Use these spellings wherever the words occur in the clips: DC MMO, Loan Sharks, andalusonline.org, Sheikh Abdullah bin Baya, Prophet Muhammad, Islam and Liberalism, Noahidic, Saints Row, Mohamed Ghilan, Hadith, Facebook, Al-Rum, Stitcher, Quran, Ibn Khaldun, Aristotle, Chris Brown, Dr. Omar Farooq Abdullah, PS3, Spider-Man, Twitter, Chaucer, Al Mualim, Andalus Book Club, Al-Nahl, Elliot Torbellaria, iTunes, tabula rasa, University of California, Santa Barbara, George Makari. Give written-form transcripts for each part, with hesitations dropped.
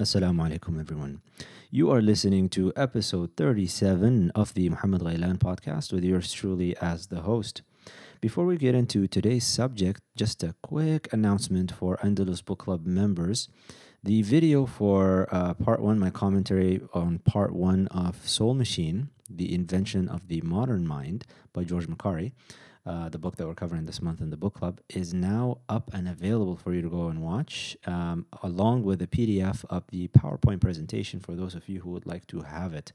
Assalamu alaikum, everyone. You are listening to episode 37 of the Mohamed Ghilan podcast with yours truly as the host. Before we get into today's subject, just a quick announcement for Andalus Book Club members. The video for part one, my commentary on part one of Soul Machine, The Invention of the Modern Mind by George Makari, the book that we're covering this month in the book club, is now up and available for you to go and watch, along with a PDF of the PowerPoint presentation for those of you who would like to have it.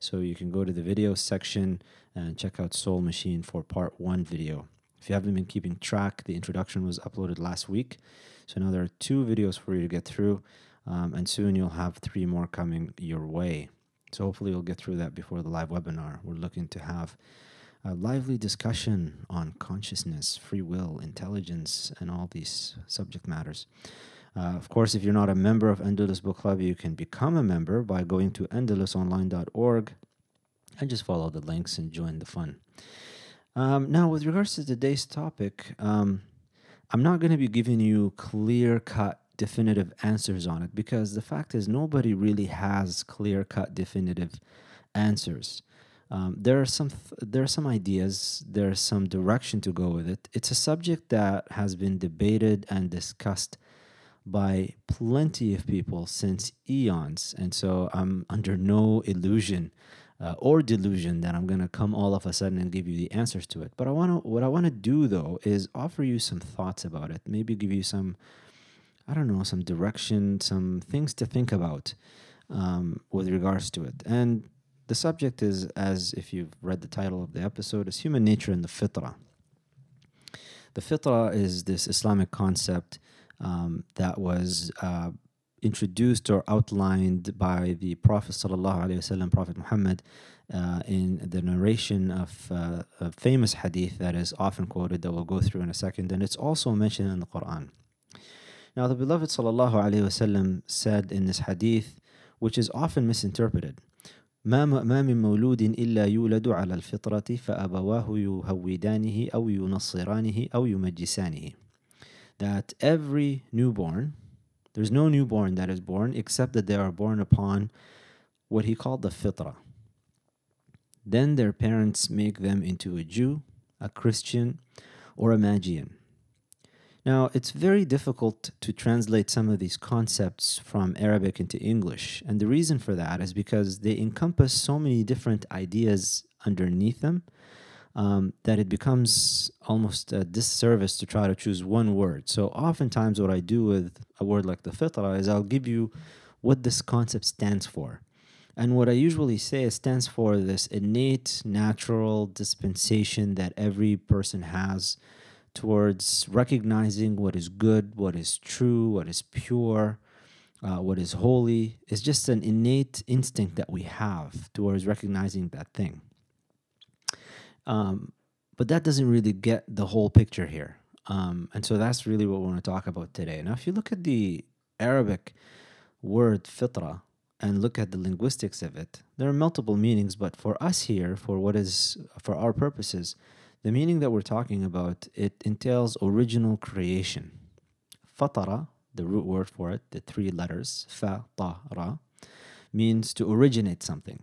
So you can go to the video section and check out Soul Machine for part one video. If you haven't been keeping track, the introduction was uploaded last week. So now there are two videos for you to get through, and soon you'll have three more coming your way. So hopefully you'll get through that before the live webinar. We're looking to have a lively discussion on consciousness, free will, intelligence, and all these subject matters. Of course, if you're not a member of Andalus Book Club, you can become a member by going to andalusonline.org and just follow the links and join the fun. Now, with regards to today's topic, I'm not going to be giving you clear-cut, definitive answers on it because the fact is nobody really has clear-cut, definitive answers. There are some ideas, there's some direction to go with it. It's a subject that has been debated and discussed by plenty of people since eons, and so I'm under no illusion or delusion that I'm going to come all of a sudden and give you the answers to it. But what I want to do though is offer you some thoughts about it, maybe give you some, I don't know, some direction, some things to think about with regards to it. And the subject is, as if you've read the title of the episode, is human nature and the fitrah. The fitrah is this Islamic concept that was introduced or outlined by the Prophet Sallallahu Alaihi Wasallam, Prophet Muhammad, in the narration of a famous hadith that is often quoted that we'll go through in a second, and it's also mentioned in the Quran. Now the beloved Sallallahu Alaihi Wasallam said in this hadith, which is often misinterpreted, ما من مولود إلا يولد على الفطرة فأبواه يهودانه أو ينصرانه أو يمجسانه. That every newborn, there's no newborn that is born except that they are born upon what he called the fitra. Then their parents make them into a Jew, a Christian, or a Magian. Now, it's very difficult to translate some of these concepts from Arabic into English. And the reason for that is because they encompass so many different ideas underneath them that it becomes almost a disservice to try to choose one word. So oftentimes what I do with a word like the fitrah is I'll give you what this concept stands for. And what I usually say is stands for this innate, natural dispensation that every person has towards recognizing what is good, what is true, what is pure, what is holy. It's just an innate instinct that we have towards recognizing that thing. But that doesn't really get the whole picture here. And so that's really what we want to talk about today. Now, if you look at the Arabic word fitra and look at the linguistics of it, there are multiple meanings, but for us here, for our purposes, the meaning that we're talking about, it entails original creation. Fatara, the root word for it, the three letters, fa-ta-ra, means to originate something.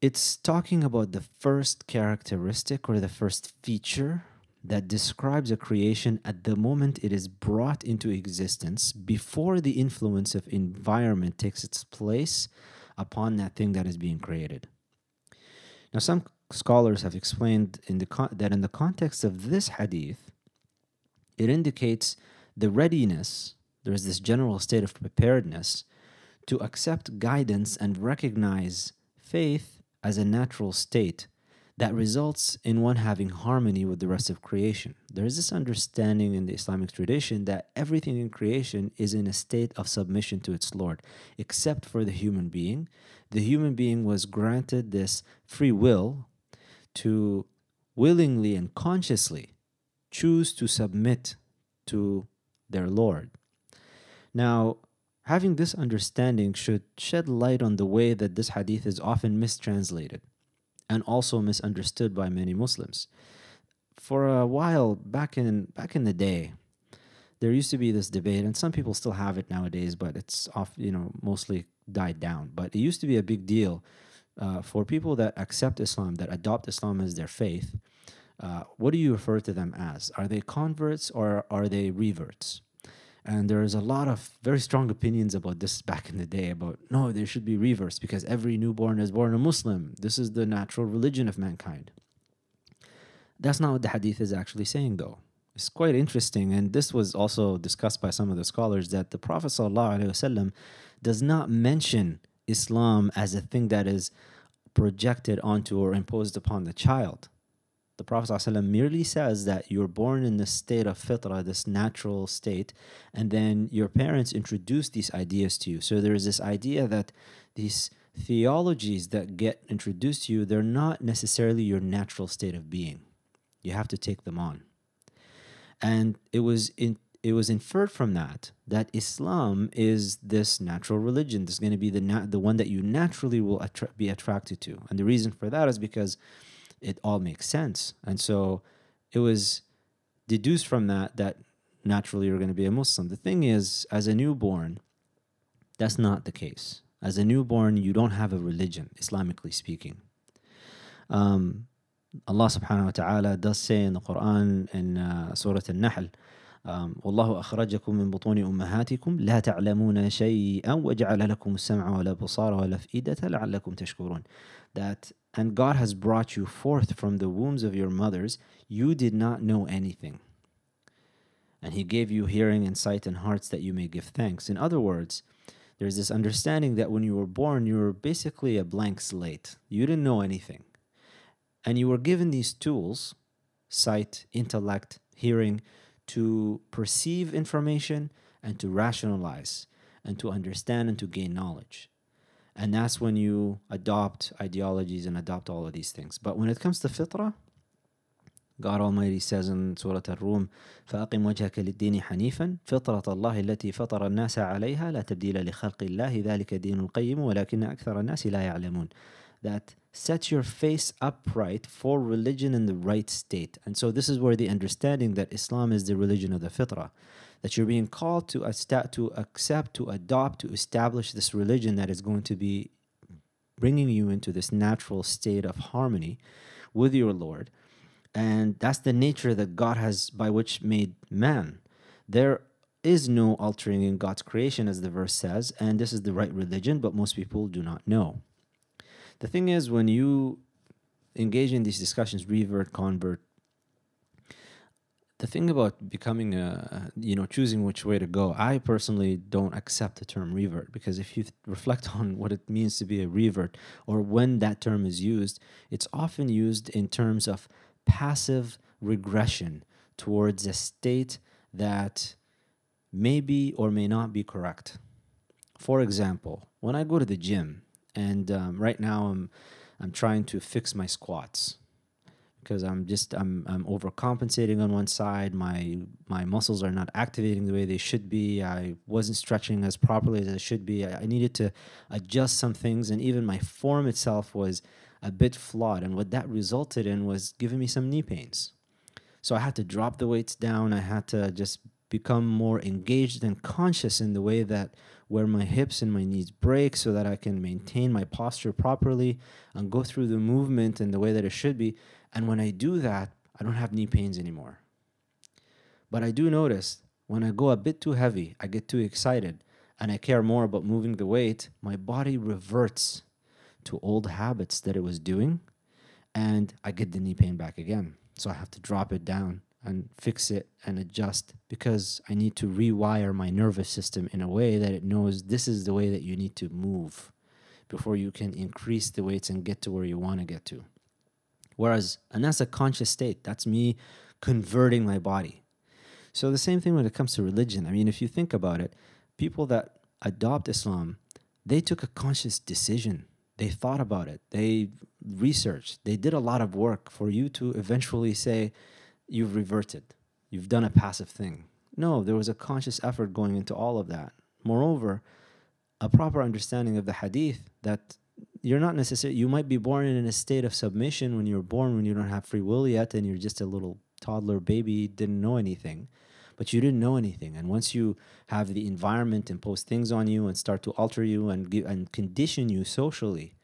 It's talking about the first characteristic or the first feature that describes a creation at the moment it is brought into existence before the influence of environment takes its place upon that thing that is being created. Now, some scholars have explained that in the context of this hadith, it indicates the readiness, there is this general state of preparedness to accept guidance and recognize faith as a natural state that results in one having harmony with the rest of creation. There is this understanding in the Islamic tradition that everything in creation is in a state of submission to its Lord, except for the human being. The human being was granted this free will to willingly and consciously choose to submit to their Lord. Now, having this understanding should shed light on the way that this hadith is often mistranslated and also misunderstood by many Muslims. For a while, back in the day, there used to be this debate, and some people still have it nowadays, but it's off, you know, mostly died down. But it used to be a big deal for people that accept Islam, that adopt Islam as their faith. What do you refer to them as? Are they converts or are they reverts? And there is a lot of very strong opinions about this back in the day about, no, they should be reverts because every newborn is born a Muslim. This is the natural religion of mankind. That's not what the hadith is actually saying, though. It's quite interesting, and this was also discussed by some of the scholars, that the Prophet ﷺ does not mention Islam as a thing that is projected onto or imposed upon the child. The Prophet ﷺ merely says that you're born in this state of fitrah, this natural state, and then your parents introduce these ideas to you. So there is this idea that these theologies that get introduced to you, they're not necessarily your natural state of being. You have to take them on. And it was inferred from that Islam is this natural religion. This is going to be the one that you naturally will be attracted to. And the reason for that is because it all makes sense. And so it was deduced from that naturally you're going to be a Muslim. The thing is, as a newborn, that's not the case. As a newborn, you don't have a religion, Islamically speaking. Allah subhanahu wa ta'ala does say in the Quran, in Surah Al-Nahl, وَاللَّهُ أَخْرَجَكُم مِّن بُطُونِ أُمَّهَاتِكُمْ لَا تَعْلَمُونَ شَيْئًا وَجَعَلَ لَكُمُ السَّمْعَ وَلَا بُصَارَ وَلَا فِئِدَةَ لَعَلَّكُمْ تَشْكُرُونَ. That, and God has brought you forth from the wombs of your mothers, you did not know anything. And He gave you hearing and sight and hearts that you may give thanks. In other words, there's this understanding that when you were born, you were basically a blank slate. You didn't know anything. And you were given these tools, sight, intellect, hearing, to perceive information and to rationalize and to understand and to gain knowledge. And that's when you adopt ideologies and adopt all of these things. But when it comes to fitrah, God Almighty says in Surah Al-Rum, فَأَقِمْ وَجْهَكَ لِلدِّينِ حَنِيفًا فِطْرَةَ اللَّهِ الَّتِي فَطَرَ النَّاسَ عَلَيْهَا لَا تَبْدِيلَ لِخَلْقِ اللَّهِ ذَلِكَ دِينُ الْقَيِّمُ وَلَكِنَّ أَكْثَرَ النَّاسِ لَا يَعْلَمُونَ. That set your face upright for religion in the right state. And so this is where the understanding that Islam is the religion of the fitrah, that you're being called to accept, to adopt, to establish this religion that is going to be bringing you into this natural state of harmony with your Lord. And that's the nature that God has by which made man. There is no altering in God's creation, as the verse says, and this is the right religion, but most people do not know. The thing is, when you engage in these discussions, revert, convert, the thing about becoming a, you know, choosing which way to go, I personally don't accept the term revert, because if you reflect on what it means to be a revert, or when that term is used, it's often used in terms of passive regression towards a state that may be or may not be correct. For example, when I go to the gym, and right now I'm trying to fix my squats because I'm overcompensating on one side. My muscles are not activating the way they should be. I wasn't stretching as properly as I should be. I needed to adjust some things, and even my form itself was a bit flawed, and what that resulted in was giving me some knee pains. So I had to drop the weights down. I had to just become more engaged and conscious in the way that where my hips and my knees break, so that I can maintain my posture properly and go through the movement in the way that it should be. And when I do that, I don't have knee pains anymore. But I do notice when I go a bit too heavy, I get too excited, and I care more about moving the weight, my body reverts to old habits that it was doing, and I get the knee pain back again. So I have to drop it down and fix it and adjust, because I need to rewire my nervous system in a way that it knows this is the way that you need to move before you can increase the weights and get to where you want to get to. Whereas, and that's a conscious state. That's me converting my body. So the same thing when it comes to religion. I mean, if you think about it, people that adopt Islam, they took a conscious decision. They thought about it. They researched. They did a lot of work for you to eventually say, you've reverted. You've done a passive thing. No, there was a conscious effort going into all of that. Moreover, a proper understanding of the hadith that you're not necessarily, you might be born in a state of submission when you're born, when you don't have free will yet and you're just a little toddler baby, didn't know anything. but you didn't know anything. And once you have the environment impose things on you and start to alter you and condition you socially,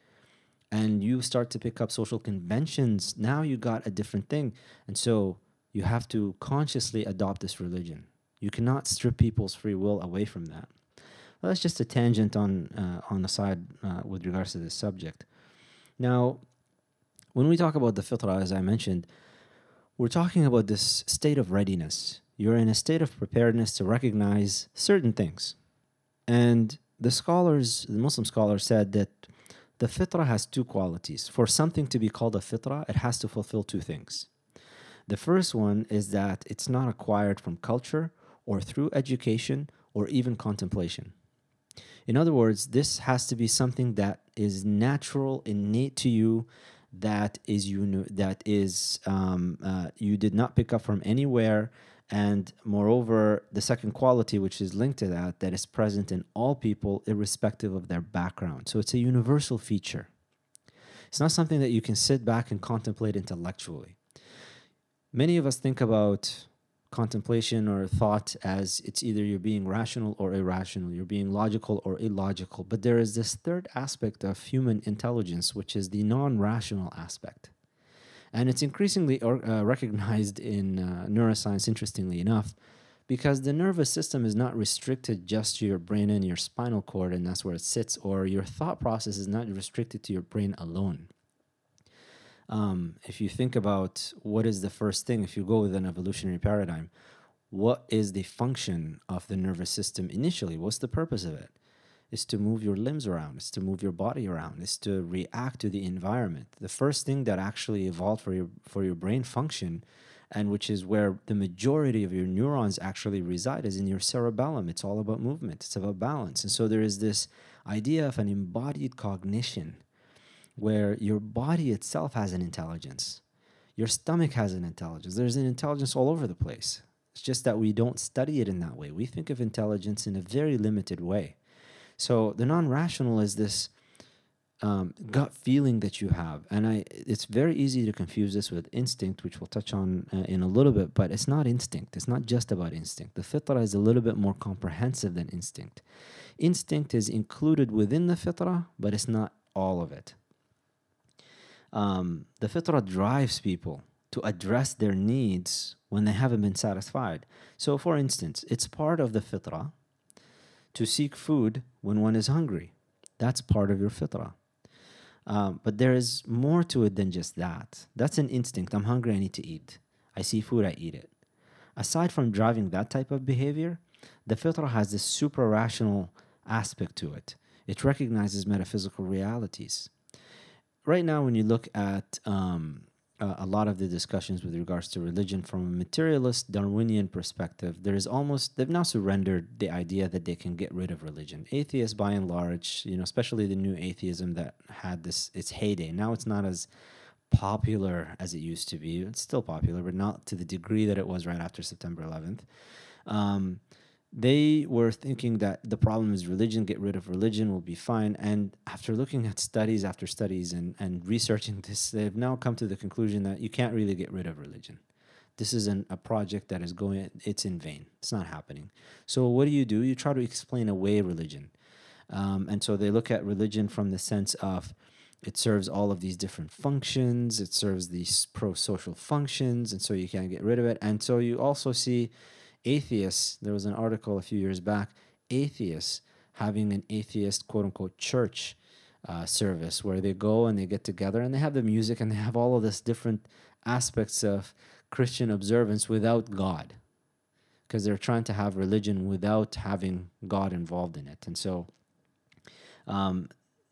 and you start to pick up social conventions, now you got a different thing. And so you have to consciously adopt this religion. You cannot strip people's free will away from that. Well, that's just a tangent on the side with regards to this subject. Now, when we talk about the fitrah, as I mentioned, we're talking about this state of readiness. You're in a state of preparedness to recognize certain things. And the scholars, the Muslim scholars, said that the fitrah has two qualities. For something to be called a fitrah, it has to fulfill two things. The first one is that it's not acquired from culture or through education or even contemplation. In other words, this has to be something that is natural, innate to you, that is you did not pick up from anywhere. And moreover, the second quality, which is linked to that, that is present in all people, irrespective of their background. So it's a universal feature. It's not something that you can sit back and contemplate intellectually. Many of us think about contemplation or thought as it's either you're being rational or irrational, you're being logical or illogical. But there is this third aspect of human intelligence, which is the non-rational aspect. And it's increasingly recognized in neuroscience, interestingly enough, because the nervous system is not restricted just to your brain and your spinal cord, and that's where it sits, or your thought process is not restricted to your brain alone. If you think about what is the first thing, if you go with an evolutionary paradigm, what is the function of the nervous system initially? What's the purpose of it? It's to move your limbs around. It's to move your body around. It's to react to the environment. The first thing that actually evolved for your brain function, and which is where the majority of your neurons actually reside, is in your cerebellum. It's all about movement. It's about balance. And so there is this idea of an embodied cognition where your body itself has an intelligence. Your stomach has an intelligence. There's an intelligence all over the place. It's just that we don't study it in that way. We think of intelligence in a very limited way. So the non-rational is this gut feeling that you have. And it's very easy to confuse this with instinct, which we'll touch on in a little bit, but it's not instinct. It's not just about instinct. The fitrah is a little bit more comprehensive than instinct. Instinct is included within the fitrah, but it's not all of it. The fitrah drives people to address their needs when they haven't been satisfied. So for instance, it's part of the fitrah to seek food when one is hungry. That's part of your fitrah. But there is more to it than just that. That's an instinct. I'm hungry, I need to eat. I see food, I eat it. Aside from driving that type of behavior, the fitrah has this supra-rational aspect to it. It recognizes metaphysical realities. Right now, when you look at a lot of the discussions with regards to religion from a materialist Darwinian perspective, there is almost, they've now surrendered the idea that they can get rid of religion. Atheists, by and large, you know, especially the new atheism that had this, its heyday. Now it's not as popular as it used to be. It's still popular, but not to the degree that it was right after September 11th. They were thinking that the problem is religion, get rid of religion, we'll be fine. And after looking at studies after studies and researching this, they've now come to the conclusion that you can't really get rid of religion. This is a project that is going, it's in vain. It's not happening. So what do? You try to explain away religion. And so they look at religion from the sense of it serves all of these different functions, it serves these pro-social functions, and so you can't get rid of it. And so you also see atheists, there was an article a few years back, atheists having an atheist quote-unquote church service where they go and they get together and they have the music and they have all of this different aspects of Christian observance without God, because they're trying to have religion without having God involved in it. And so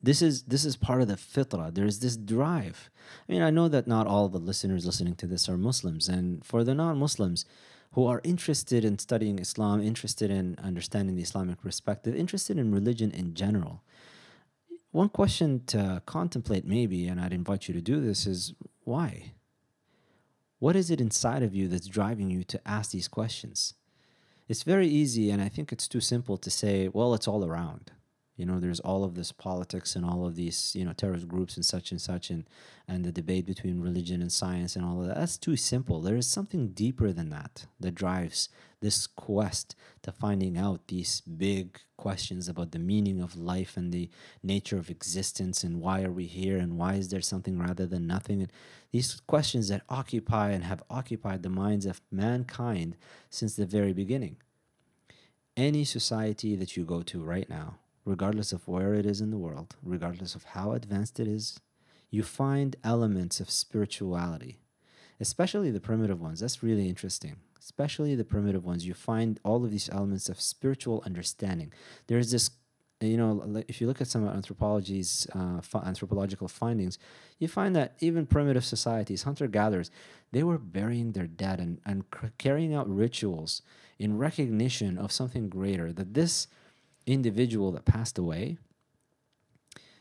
this is part of the fitrah. There is this drive. I mean, I know that not all the listeners listening to this are Muslims, and for the non-Muslims who are interested in studying Islam, interested in understanding the Islamic perspective, interested in religion in general, one question to contemplate maybe, and I'd invite you to do this, is why? What is it inside of you that's driving you to ask these questions? It's very easy, and I think it's too simple to say, well, it's all around. You know, there's all of this politics and all of these, you know, terrorist groups and such, and the debate between religion and science and all of that. That's too simple. There is something deeper than that that drives this quest to finding out these big questions about the meaning of life and the nature of existence and why are we here and why is there something rather than nothing. And these questions that occupy and have occupied the minds of mankind since the very beginning. Any society that you go to right now, regardless of where it is in the world, regardless of how advanced it is, you find elements of spirituality, especially the primitive ones. That's really interesting. Especially the primitive ones, you find all of these elements of spiritual understanding. There is this, you know, if you look at some anthropology's anthropological findings, you find that even primitive societies, hunter-gatherers, they were burying their dead and carrying out rituals in recognition of something greater, that this individual that passed away,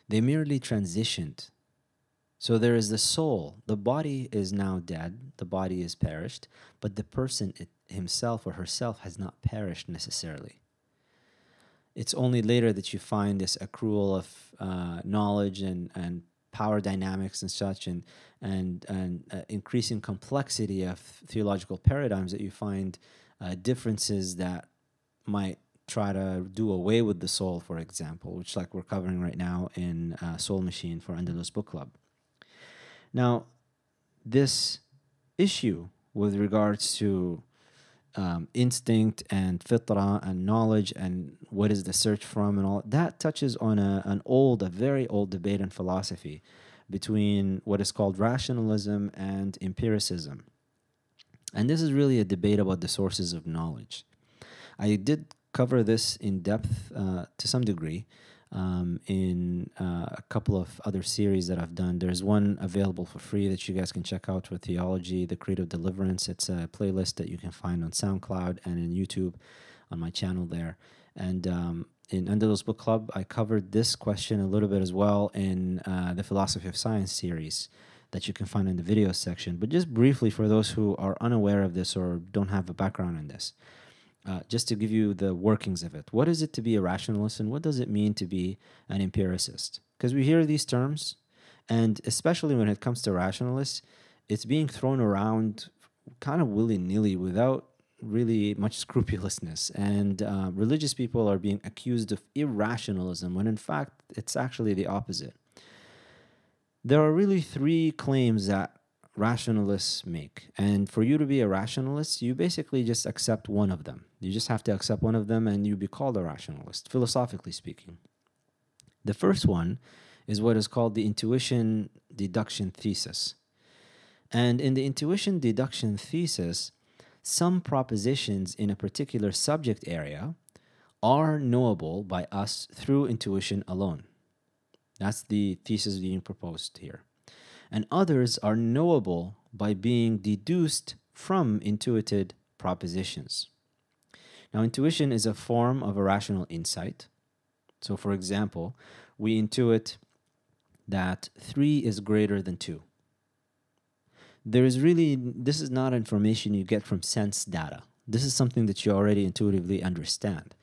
they merely transitioned. So there is the soul. The body is now dead, the body is perished, but the person himself or herself has not perished necessarily. It's only later that you find this accrual of knowledge and power dynamics and such, and increasing complexity of theological paradigms, that you find differences that might try to do away with the soul, for example, which like we're covering right now in Soul Machine for Andalus Book Club. Now, this issue with regards to instinct and fitrah and knowledge and what is the search from and all, that touches on a very old debate in philosophy between what is called rationalism and empiricism. And this is really a debate about the sources of knowledge. I did cover this in depth to some degree in a couple of other series that I've done. There's one available for free that you guys can check out for Theology, The Creative Deliverance. It's a playlist that you can find on SoundCloud and in YouTube on my channel there. And in Andalus Book Club, I covered this question a little bit as well in the Philosophy of Science series that you can find in the video section. But just briefly, for those who are unaware of this or don't have a background in this, just to give you the workings of it. What is it to be a rationalist and what does it mean to be an empiricist? Because we hear these terms, and especially when it comes to rationalists, it's being thrown around kind of willy-nilly without really much scrupulousness. And religious people are being accused of irrationalism when in fact it's actually the opposite. There are really three claims that rationalists make, and for you to be a rationalist, you basically just accept one of them. You just have to accept one of them and you be called a rationalist, philosophically speaking. The first one is what is called the intuition deduction thesis, and in the intuition deduction thesis, some propositions in a particular subject area are knowable by us through intuition alone. That's the thesis being proposed here. And others are knowable by being deduced from intuited propositions. Now, intuition is a form of a rational insight. So, for example, we intuit that 3 is greater than 2. There is really, this is not information you get from sense data. This is something that you already intuitively understand.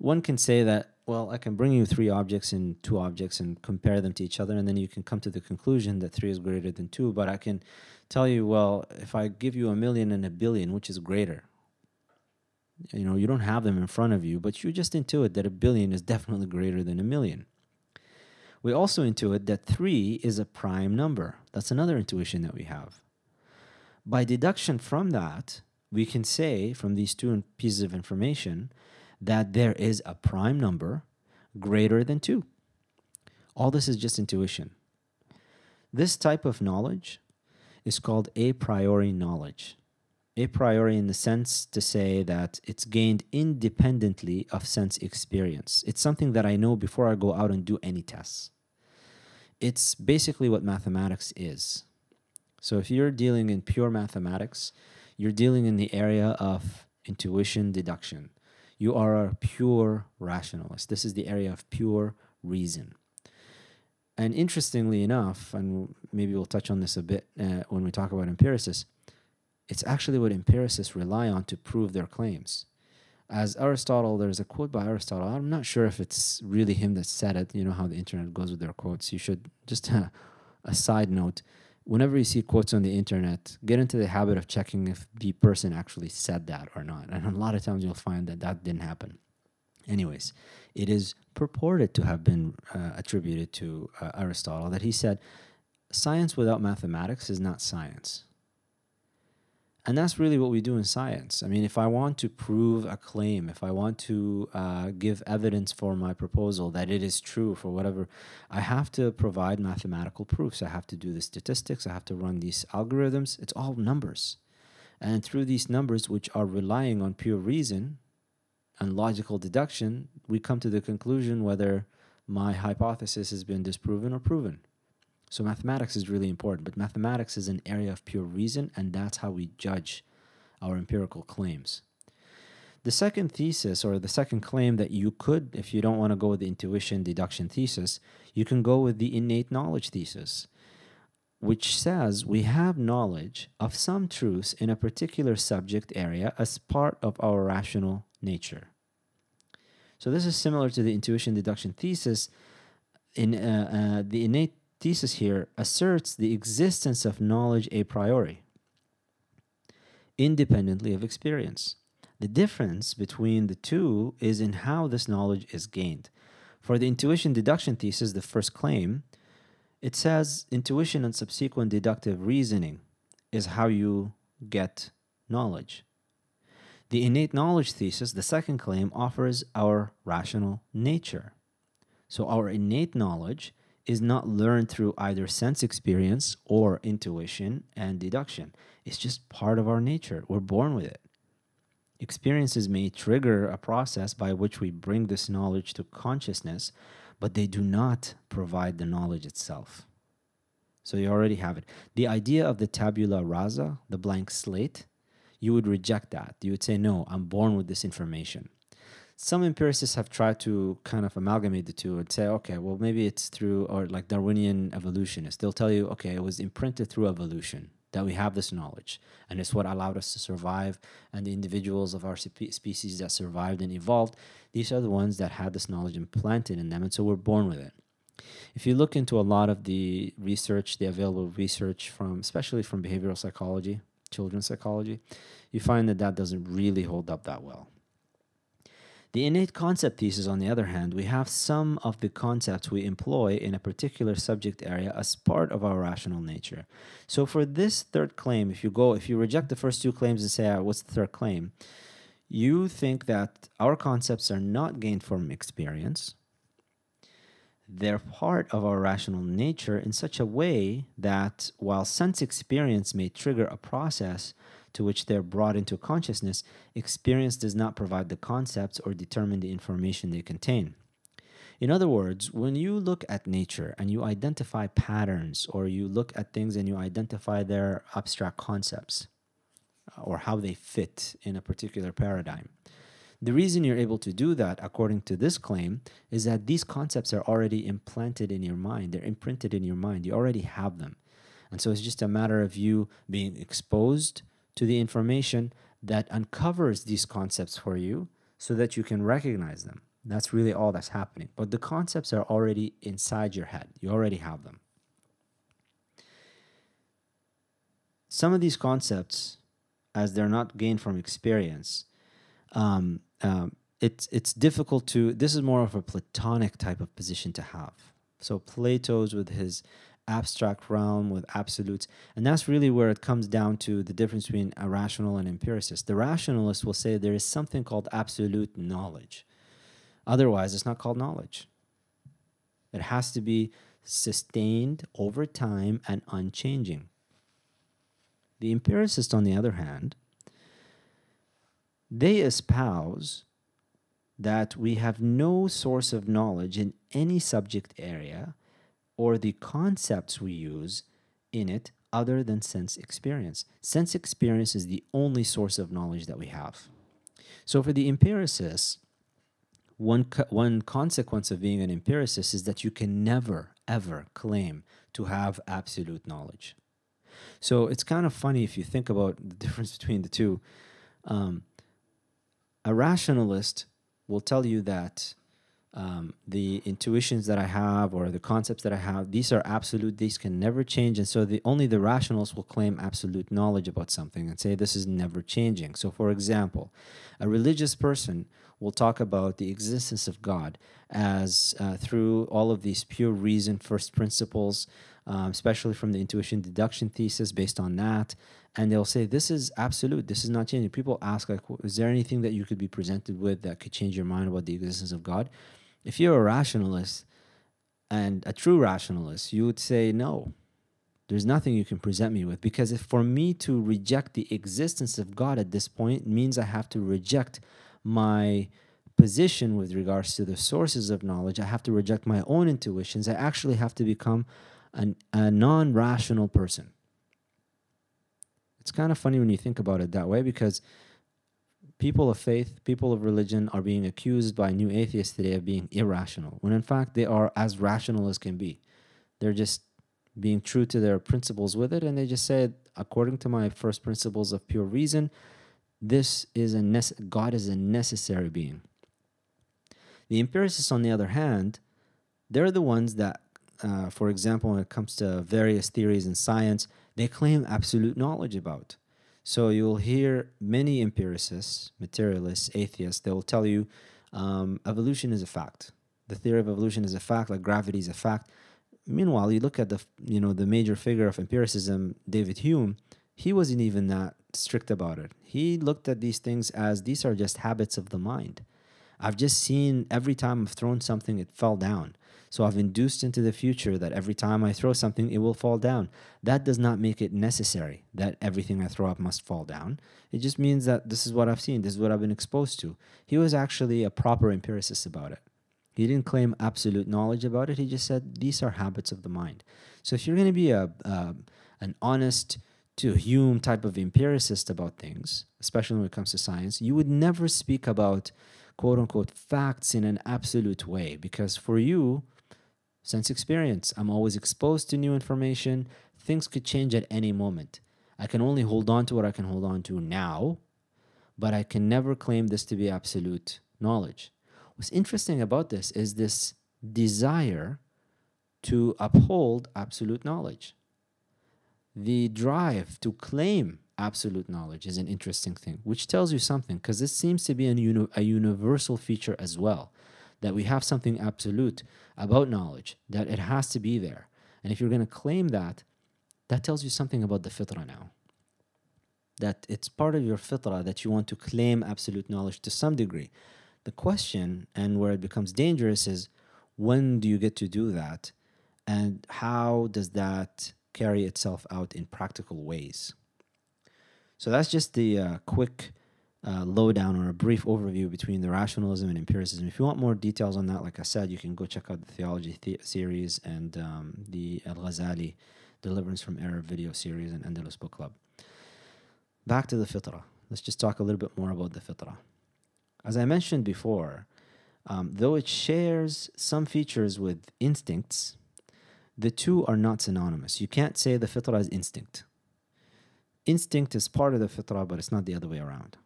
One can say that, well, I can bring you 3 objects and 2 objects and compare them to each other, and then you can come to the conclusion that 3 is greater than 2, but I can tell you, well, if I give you 1 million and 1 billion, which is greater? You know, you don't have them in front of you, but you just intuit that 1 billion is definitely greater than 1 million. We also intuit that 3 is a prime number. That's another intuition that we have. By deduction from that, we can say from these 2 pieces of information that there is a prime number greater than 2. All this is just intuition. This type of knowledge is called a priori knowledge. A priori in the sense to say that it's gained independently of sense experience. It's something that I know before I go out and do any tests. It's basically what mathematics is. So if you're dealing in pure mathematics, you're dealing in the area of intuition deduction. You are a pure rationalist. This is the area of pure reason. And interestingly enough, and maybe we'll touch on this a bit when we talk about empiricists, it's actually what empiricists rely on to prove their claims. As Aristotle, there's a quote by Aristotle. I'm not sure if it's really him that said it. You know how the internet goes with their quotes. You should, just a side note, whenever you see quotes on the internet, get into the habit of checking if the person actually said that or not. And a lot of times you'll find that that didn't happen. Anyways, it is purported to have been attributed to Aristotle that he said, science without mathematics is not science. And that's really what we do in science. I mean, if I want to prove a claim, if I want to give evidence for my proposal that it is true for whatever, I have to provide mathematical proofs. I have to do the statistics. I have to run these algorithms. It's all numbers. And through these numbers, which are relying on pure reason and logical deduction, we come to the conclusion whether my hypothesis has been disproven or proven. So mathematics is really important, but mathematics is an area of pure reason, and that's how we judge our empirical claims. The second thesis, or the second claim that you could, if you don't want to go with the intuition deduction thesis, you can go with the innate knowledge thesis, which says we have knowledge of some truths in a particular subject area as part of our rational nature. So this is similar to the intuition deduction thesis. In the innate thesis here asserts the existence of knowledge a priori, independently of experience. The difference between the two is in how this knowledge is gained. For the intuition deduction thesis, the first claim, it says intuition and subsequent deductive reasoning is how you get knowledge. The innate knowledge thesis, the second claim, offers our rational nature. So our innate knowledge is not learned through either sense experience or intuition and deduction. It's just part of our nature. We're born with it. Experiences may trigger a process by which we bring this knowledge to consciousness, but they do not provide the knowledge itself. So you already have it. The idea of the tabula rasa, the blank slate, you would reject that. You would say, no, I'm born with this information. Some empiricists have tried to kind of amalgamate the two and say, okay, well, maybe it's through, or like Darwinian evolutionists, they'll tell you, okay, it was imprinted through evolution that we have this knowledge, and it's what allowed us to survive, and the individuals of our species that survived and evolved, these are the ones that had this knowledge implanted in them, and so we're born with it. If you look into a lot of the research, the available research from, especially from behavioral psychology, children's psychology, you find that that doesn't really hold up that well. The innate concept thesis, on the other hand, we have some of the concepts we employ in a particular subject area as part of our rational nature. So for this third claim, if you reject the first two claims and say, what's the third claim? You think that our concepts are not gained from experience. They're part of our rational nature in such a way that while sense experience may trigger a process to which they're brought into consciousness, experience does not provide the concepts or determine the information they contain. In other words, when you look at nature and you identify patterns, or you look at things and you identify their abstract concepts or how they fit in a particular paradigm, the reason you're able to do that, according to this claim, is that these concepts are already implanted in your mind. They're imprinted in your mind. You already have them. And so it's just a matter of you being exposed to the information that uncovers these concepts for you so that you can recognize them. That's really all that's happening. But the concepts are already inside your head. You already have them. Some of these concepts, as they're not gained from experience, it's difficult to, this is more of a Platonic type of position to have. So Plato's with his abstract realm with absolutes, and that's really where it comes down to the difference between a rational and empiricist. The rationalist will say there is something called absolute knowledge. Otherwise, it's not called knowledge. It has to be sustained over time and unchanging. The empiricist, on the other hand, they espouse that we have no source of knowledge in any subject area or the concepts we use in it other than sense experience. Sense experience is the only source of knowledge that we have. So for the empiricists, one consequence of being an empiricist is that you can never, ever claim to have absolute knowledge. So it's kind of funny if you think about the difference between the two. A rationalist will tell you that the intuitions that I have or the concepts that I have, these are absolute, these can never change. And so only the rationalists will claim absolute knowledge about something and say this is never changing. So for example, a religious person will talk about the existence of God as through all of these pure reason, first principles, especially from the intuition deduction thesis based on that. And they'll say, this is absolute, this is not changing. People ask, like, is there anything that you could be presented with that could change your mind about the existence of God? If you're a rationalist and a true rationalist, you would say, no, there's nothing you can present me with. Because if for me to reject the existence of God at this point means I have to reject my position with regards to the sources of knowledge. I have to reject my own intuitions. I actually have to become a non-rational person. It's kind of funny when you think about it that way, because people of faith, people of religion are being accused by new atheists today of being irrational, when in fact they are as rational as can be. They're just being true to their principles with it, and they just say, according to my first principles of pure reason, this is God is a necessary being. The empiricists, on the other hand, they're the ones that, for example, when it comes to various theories in science, they claim absolute knowledge about. So you'll hear many empiricists, materialists, atheists, they will tell you evolution is a fact. The theory of evolution is a fact, like gravity is a fact. Meanwhile, you look at the major figure of empiricism, David Hume, he wasn't even that strict about it. He looked at these things as these are just habits of the mind. I've just seen every time I've thrown something, it fell down. So I've induced into the future that every time I throw something, it will fall down. That does not make it necessary that everything I throw up must fall down. It just means that this is what I've seen, this is what I've been exposed to. He was actually a proper empiricist about it. He didn't claim absolute knowledge about it. He just said, these are habits of the mind. So if you're going to be an honest to Hume type of empiricist about things, especially when it comes to science, you would never speak about quote-unquote facts in an absolute way, because for you, sense experience, I'm always exposed to new information, things could change at any moment. I can only hold on to what I can hold on to now, but I can never claim this to be absolute knowledge. What's interesting about this is this desire to uphold absolute knowledge. The drive to claim absolute knowledge is an interesting thing, which tells you something, because this seems to be a universal feature as well, that we have something absolute about knowledge, that it has to be there. And if you're going to claim that, that tells you something about the fitrah now, that it's part of your fitrah that you want to claim absolute knowledge to some degree. The question, and where it becomes dangerous, is when do you get to do that, and how does that carry itself out in practical ways? So that's just the quick lowdown or a brief overview between the rationalism and empiricism. If you want more details on that, like I said, you can go check out the theology series and the Al-Ghazali Deliverance from Error video series and Andalus Book Club. Back to the fitrah. Let's just talk a little bit more about the fitrah. As I mentioned before, though it shares some features with instincts, the two are not synonymous. You can't say the fitrah is instinct. Instinct is part of the fitrah, but it's not the other way around.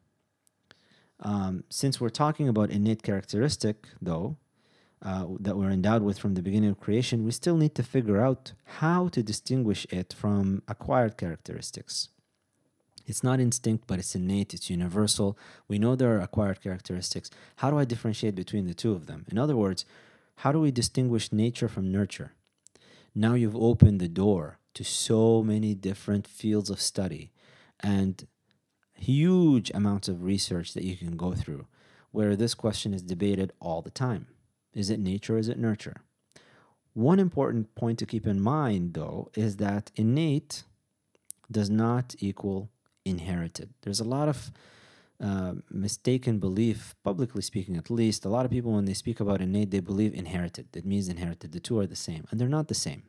Since we're talking about innate characteristic, though, that we're endowed with from the beginning of creation, we still need to figure out how to distinguish it from acquired characteristics. It's not instinct, but it's innate, it's universal. We know there are acquired characteristics. How do I differentiate between the two of them? In other words, how do we distinguish nature from nurture? Now you've opened the door to so many different fields of study and huge amounts of research that you can go through, where this question is debated all the time. Is it nature or is it nurture? One important point to keep in mind, though, is that innate does not equal inherited. There's a lot of mistaken belief, publicly speaking at least. A lot of people, when they speak about innate, they believe inherited. It means inherited. The two are the same, and they're not the same.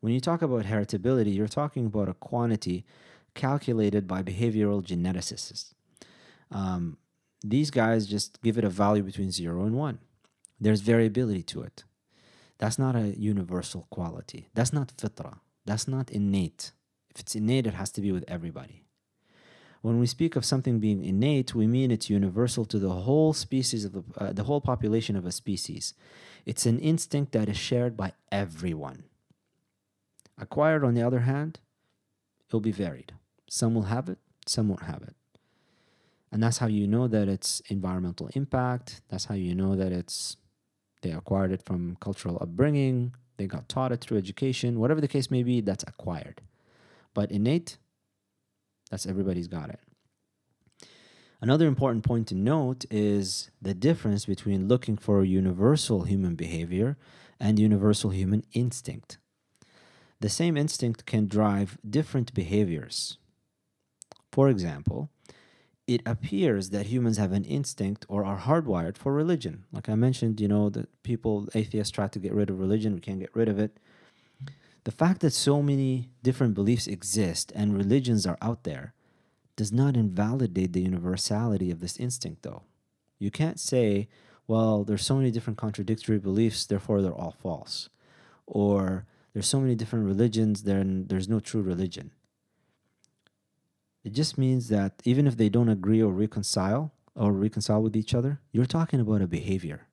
When you talk about heritability, you're talking about a quantity calculated by behavioral geneticists. These guys just give it a value between 0 and 1. There's variability to it. That's not a universal quality. That's not fitrah. That's not innate. If it's innate, it has to be with everybody. When we speak of something being innate, we mean it's universal to the whole species of the whole population of a species. It's an instinct that is shared by everyone. Acquired, on the other hand, it'll be varied. Some will have it, some won't have it. And that's how you know that it's environmental impact. That's how you know that it's they acquired it from cultural upbringing. They got taught it through education. Whatever the case may be, that's acquired. But innate, that's everybody's got it. Another important point to note is the difference between looking for universal human behavior and universal human instinct. The same instinct can drive different behaviors. For example, it appears that humans have an instinct or are hardwired for religion. Like I mentioned, you know, the people, atheists try to get rid of religion. We can't get rid of it. The fact that so many different beliefs exist and religions are out there does not invalidate the universality of this instinct, though. You can't say, well, there's so many different contradictory beliefs, therefore they're all false. Or there's so many different religions, then there's no true religion. It just means that even if they don't agree or reconcile with each other, you're talking about a behavior.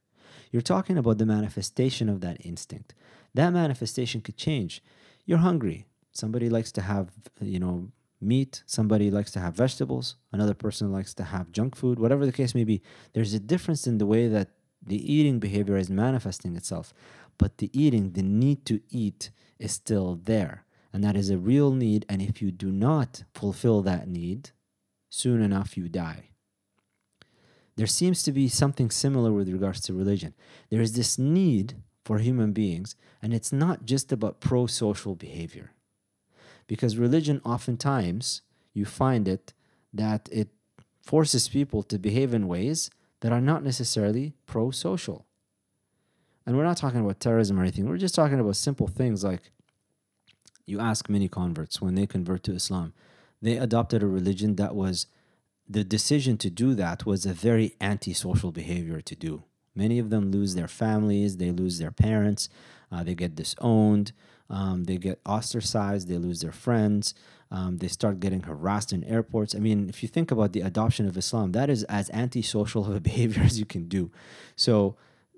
You're talking about the manifestation of that instinct. That manifestation could change. You're hungry. Somebody likes to have, you know, meat. Somebody likes to have vegetables. Another person likes to have junk food. Whatever the case may be, there's a difference in the way that the eating behavior is manifesting itself. But the eating, the need to eat, is still there. And that is a real need, and if you do not fulfill that need, soon enough you die. There seems to be something similar with regards to religion. There is this need for human beings, and it's not just about pro-social behavior. Because religion, oftentimes, you find it that it forces people to behave in ways that are not necessarily pro-social. And we're not talking about terrorism or anything. We're just talking about simple things like, you ask many converts when they convert to Islam, they adopted a religion that was, the decision to do that was a very anti-social behavior to do. Many of them lose their families, they lose their parents, they get disowned, they get ostracized, they lose their friends, they start getting harassed in airports. I mean, if you think about the adoption of Islam, that is as anti-social of a behavior as you can do. So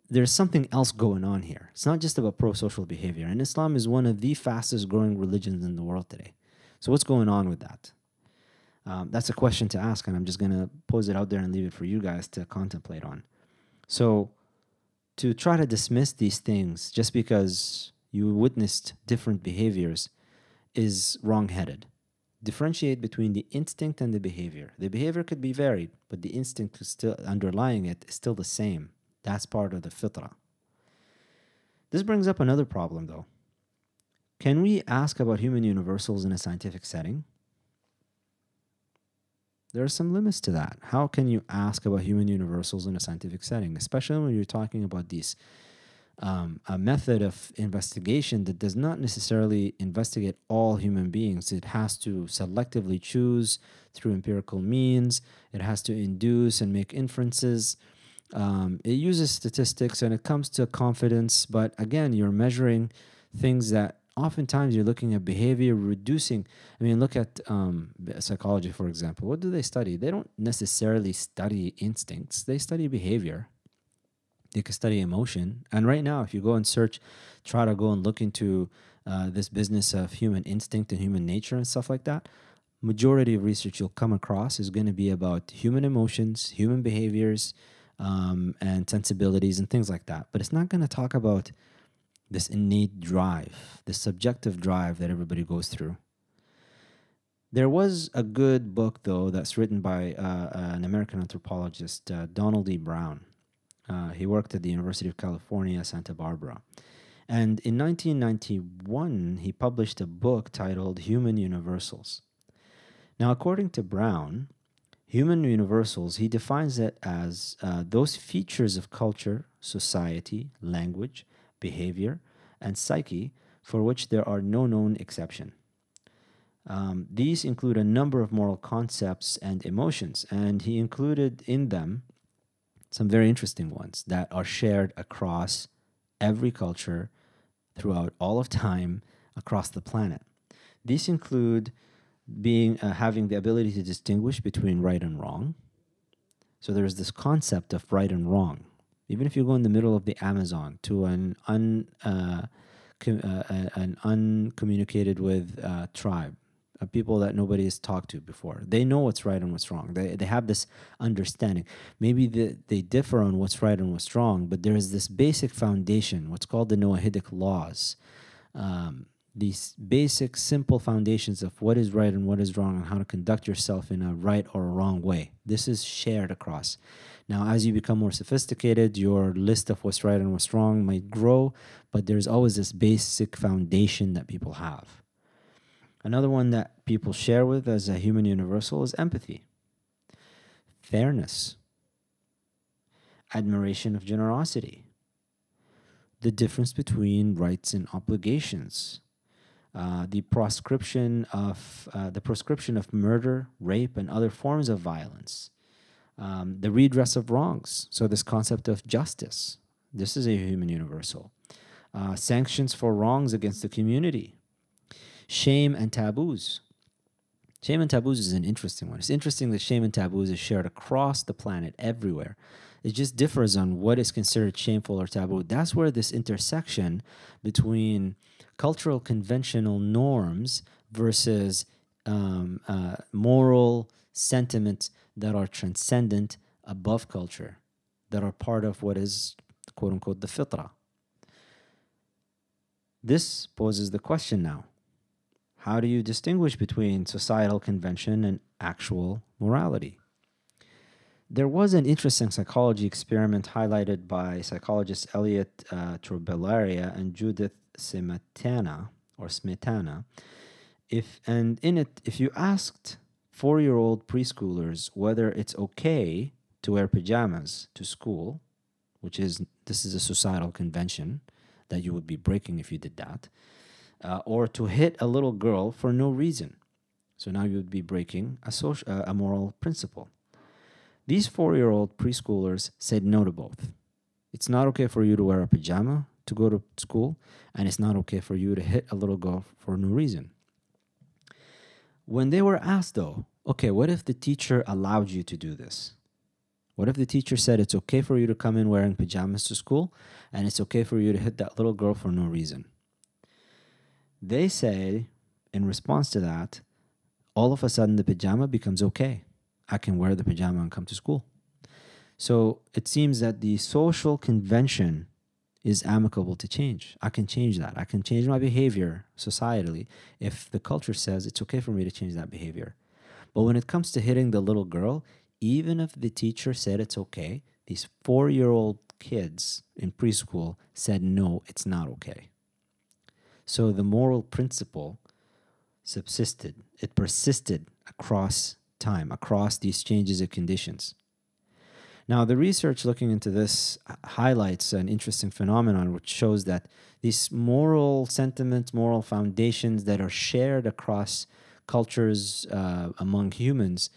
there's something else going on here. It's not just about pro-social behavior. And Islam is one of the fastest growing religions in the world today. So what's going on with that? That's a question to ask, and I'm just going to pose it out there and leave it for you guys to contemplate on. So to try to dismiss these things just because you witnessed different behaviors is wrong-headed. Differentiate between the instinct and the behavior. The behavior could be varied, but the instinct is still underlying it is still the same. That's part of the fitrah. This brings up another problem, though. Can we ask about human universals in a scientific setting? There are some limits to that. How can you ask about human universals in a scientific setting, especially when you're talking about these a method of investigation that does not necessarily investigate all human beings. It has to selectively choose through empirical means. It has to induce and make inferences. It uses statistics and it comes to confidence, but again, you're measuring things that oftentimes you're looking at behavior reducing. I mean, look at psychology, for example. What do they study? They don't necessarily study instincts. They study behavior. They can study emotion. And right now, if you go and search, try to go and look into this business of human instinct and human nature and stuff like that, majority of research you'll come across is going to be about human emotions, human behaviors, and sensibilities and things like that. But it's not going to talk about this innate drive, this subjective drive that everybody goes through. There was a good book, though, that's written by an American anthropologist, Donald E. Brown. He worked at the University of California, Santa Barbara. And in 1991, he published a book titled Human Universals. Now, according to Brown, human universals, he defines it as those features of culture, society, language, behavior, and psyche for which there are no known exception. These include a number of moral concepts and emotions, and he included in them some very interesting ones that are shared across every culture throughout all of time across the planet. These include being having the ability to distinguish between right and wrong. So there is this concept of right and wrong. Even if you go in the middle of the Amazon to an uncommunicated with tribe, people that nobody has talked to before, they know what's right and what's wrong. They have this understanding. Maybe they differ on what's right and what's wrong, but there is this basic foundation, what's called the Noahidic laws, these basic, simple foundations of what is right and what is wrong and how to conduct yourself in a right or a wrong way. This is shared across. Now, as you become more sophisticated, your list of what's right and what's wrong might grow, but there's always this basic foundation that people have. Another one that people share with as a human universal is empathy, fairness, admiration of generosity, the difference between rights and obligations, the proscription of murder, rape, and other forms of violence, the redress of wrongs, so this concept of justice, this is a human universal, sanctions for wrongs against the community, shame and taboos. Shame and taboos is an interesting one. It's interesting that shame and taboos is shared across the planet everywhere. It just differs on what is considered shameful or taboo. That's where this intersection between cultural conventional norms versus moral sentiments that are transcendent above culture, that are part of what is, quote-unquote, the fitrah. This poses the question now. How do you distinguish between societal convention and actual morality? There was an interesting psychology experiment highlighted by psychologists Elliot Torbellaria and Judith Sematana, or Smetana. If you asked four-year-old preschoolers whether it's okay to wear pajamas to school, which is, this is a societal convention that you would be breaking if you did that, or to hit a little girl for no reason. So now you would be breaking a moral principle. These four-year-old preschoolers said no to both. It's not okay for you to wear a pajama to go to school, and it's not okay for you to hit a little girl for no reason. When they were asked, though, okay, what if the teacher allowed you to do this? What if the teacher said it's okay for you to come in wearing pajamas to school, and it's okay for you to hit that little girl for no reason? They say, in response to that, all of a sudden the pajama becomes okay. I can wear the pajama and come to school. So it seems that the social convention is amicable to change. I can change that. I can change my behavior societally if the culture says it's okay for me to change that behavior. But when it comes to hitting the little girl, even if the teacher said it's okay, these four-year-old kids in preschool said, no, it's not okay. So the moral principle subsisted. It persisted across time, across these changes of conditions. Now, the research looking into this highlights an interesting phenomenon which shows that these moral sentiments, moral foundations that are shared across cultures among humans,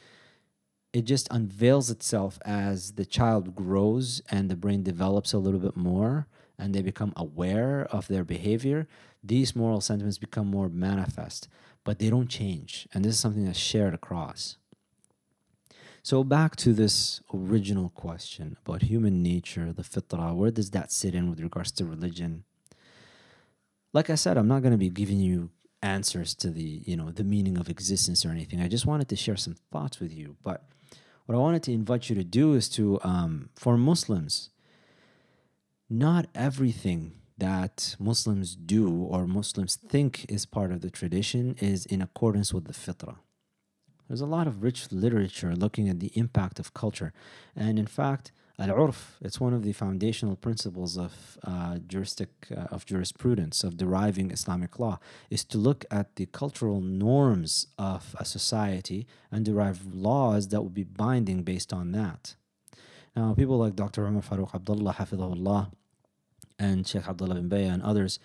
it just unveils itself as the child grows and the brain develops a little bit more, and they become aware of their behavior. These moral sentiments become more manifest, but they don't change. And this is something that's shared across. So back to this original question about human nature, the fitrah, where does that sit in with regards to religion? Like I said, I'm not going to be giving you answers to the meaning of existence or anything. I just wanted to share some thoughts with you. But what I wanted to invite you to do is to, for Muslims, not everything that Muslims do or Muslims think is part of the tradition is in accordance with the fitrah. There's a lot of rich literature looking at the impact of culture. And in fact, al-urf, it's one of the foundational principles of jurisprudence, of deriving Islamic law, is to look at the cultural norms of a society and derive laws that will be binding based on that. Now, people like Dr. Omar Farooq Abdullah, hafidhahullah, and Sheikh Abdullah bin Baya and others,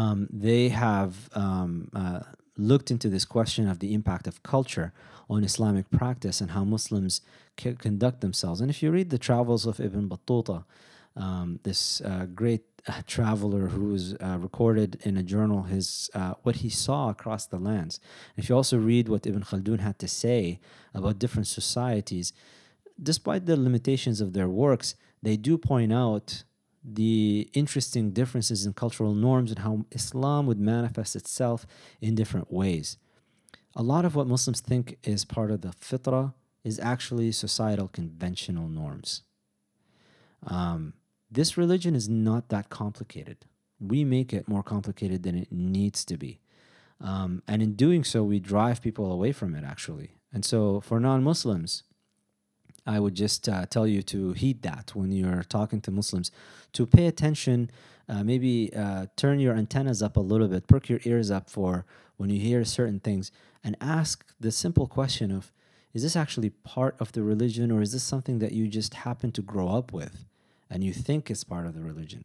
they have looked into this question of the impact of culture on Islamic practice and how Muslims conduct themselves. And if you read the travels of Ibn Battuta, this great traveler who's recorded in a journal his what he saw across the lands. And if you also read what Ibn Khaldun had to say about different societies, despite the limitations of their works, they do point out the interesting differences in cultural norms and how Islam would manifest itself in different ways. A lot of what Muslims think is part of the fitrah is actually societal conventional norms. This religion is not that complicated. We make it more complicated than it needs to be. And in doing so, we drive people away from it, actually. And so for non-Muslims, I would just tell you to heed that when you're talking to Muslims, to pay attention, maybe turn your antennas up a little bit, perk your ears up for when you hear certain things, and ask the simple question of, is this actually part of the religion, or is this something that you just happen to grow up with and you think is part of the religion?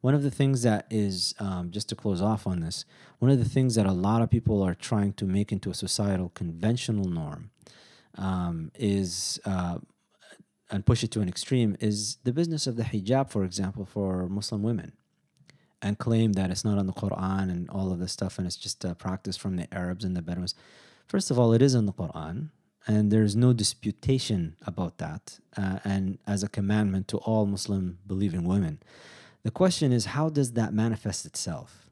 One of the things that is, just to close off on this, one of the things that a lot of people are trying to make into a societal conventional norm is, and push it to an extreme, is the business of the hijab, for example, for Muslim women, and claim that it's not on the Quran and all of this stuff, and it's just a practice from the Arabs and the Bedouins. First of all, it is in the Quran, and there's no disputation about that, and as a commandment to all Muslim believing women. The question is, how does that manifest itself?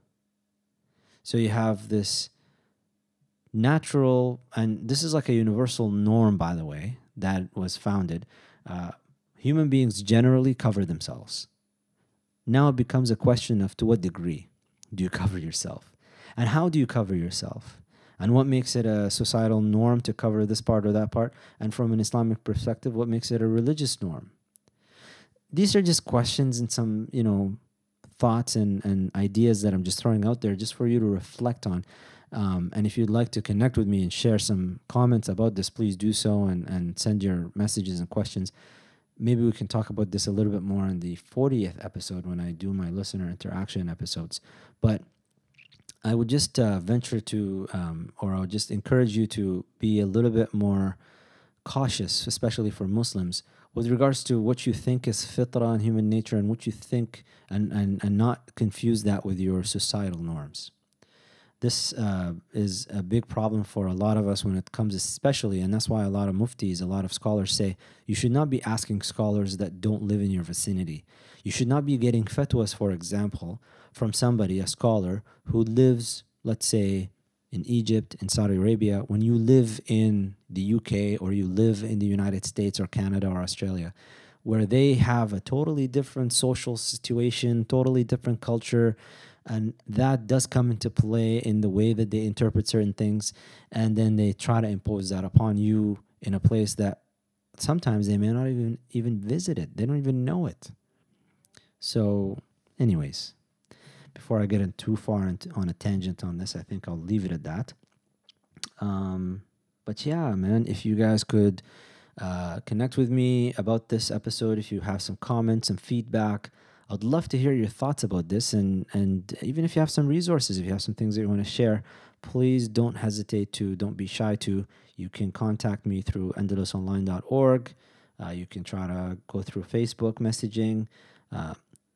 So you have this natural, and this is like a universal norm, by the way, that was founded. Human beings generally cover themselves. Now it becomes a question of, to what degree do you cover yourself? And how do you cover yourself? And what makes it a societal norm to cover this part or that part? And from an Islamic perspective, what makes it a religious norm? These are just questions and some, you know, thoughts and ideas that I'm just throwing out there just for you to reflect on. And if you'd like to connect with me and share some comments about this, please do so, and send your messages and questions. Maybe we can talk about this a little bit more in the 40th episode when I do my listener interaction episodes. But I would just venture to, or I would just encourage you to be a little bit more cautious, especially for Muslims, with regards to what you think is fitrah and human nature, and what you think, and not confuse that with your societal norms. This is a big problem for a lot of us when it comes, especially, and that's why a lot of muftis, a lot of scholars say, you should not be asking scholars that don't live in your vicinity. You should not be getting fatwas, for example, from somebody, a scholar, who lives, let's say, in Egypt, in Saudi Arabia, when you live in the UK, or you live in the United States or Canada or Australia, where they have a totally different social situation, totally different culture, and that does come into play in the way that they interpret certain things, and then they try to impose that upon you in a place that sometimes they may not even visit it. They don't even know it. So anyways, before I get in too far on a tangent on this, I think I'll leave it at that. But yeah, man, if you guys could connect with me about this episode, if you have some comments, some feedback, I'd love to hear your thoughts about this, and even if you have some resources, if you have some things that you want to share, please don't hesitate to, don't be shy to. You can contact me through andalusonline.org. You can try to go through Facebook messaging.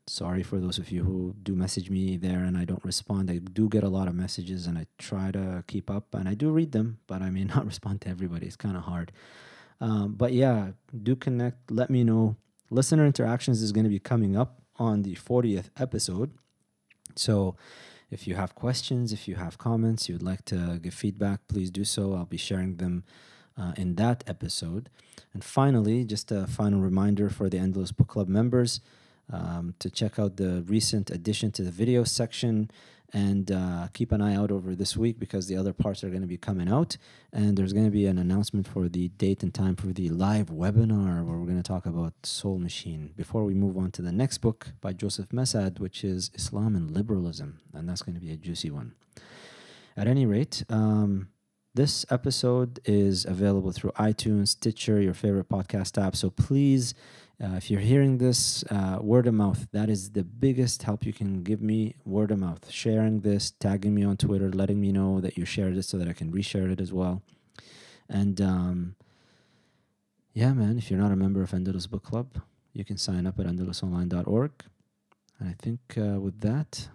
Sorry for those of you who do message me there and I don't respond. I do get a lot of messages and I try to keep up, and I do read them, but I may not respond to everybody. It's kind of hard. But yeah, do connect. Let me know. Listener interactions is going to be coming up on the 40th episode. So if you have questions, if you have comments, you'd like to give feedback, please do so. I'll be sharing them in that episode. And finally, just a final reminder for the Andalus Book Club members to check out the recent addition to the video section, and keep an eye out over this week because the other parts are going to be coming out, and there's going to be an announcement for the date and time for the live webinar where we're going to talk about Soul Machine before we move on to the next book by Joseph Masad, which is Islam and Liberalism, and that's going to be a juicy one. At any rate, this episode is available through iTunes, Stitcher, your favorite podcast app, so please, if you're hearing this, word of mouth, that is the biggest help you can give me, word of mouth. Sharing this, tagging me on Twitter, letting me know that you shared it so that I can reshare it as well. And yeah, man, if you're not a member of Andalus Book Club, You can sign up at andalusonline.org. And I think with that,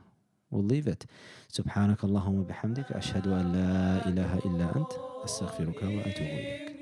we'll leave it. Subhanakallahumma bihamdik, ashhadu an la ilaha illa ant, astaghfiruka wa atubu ilayk.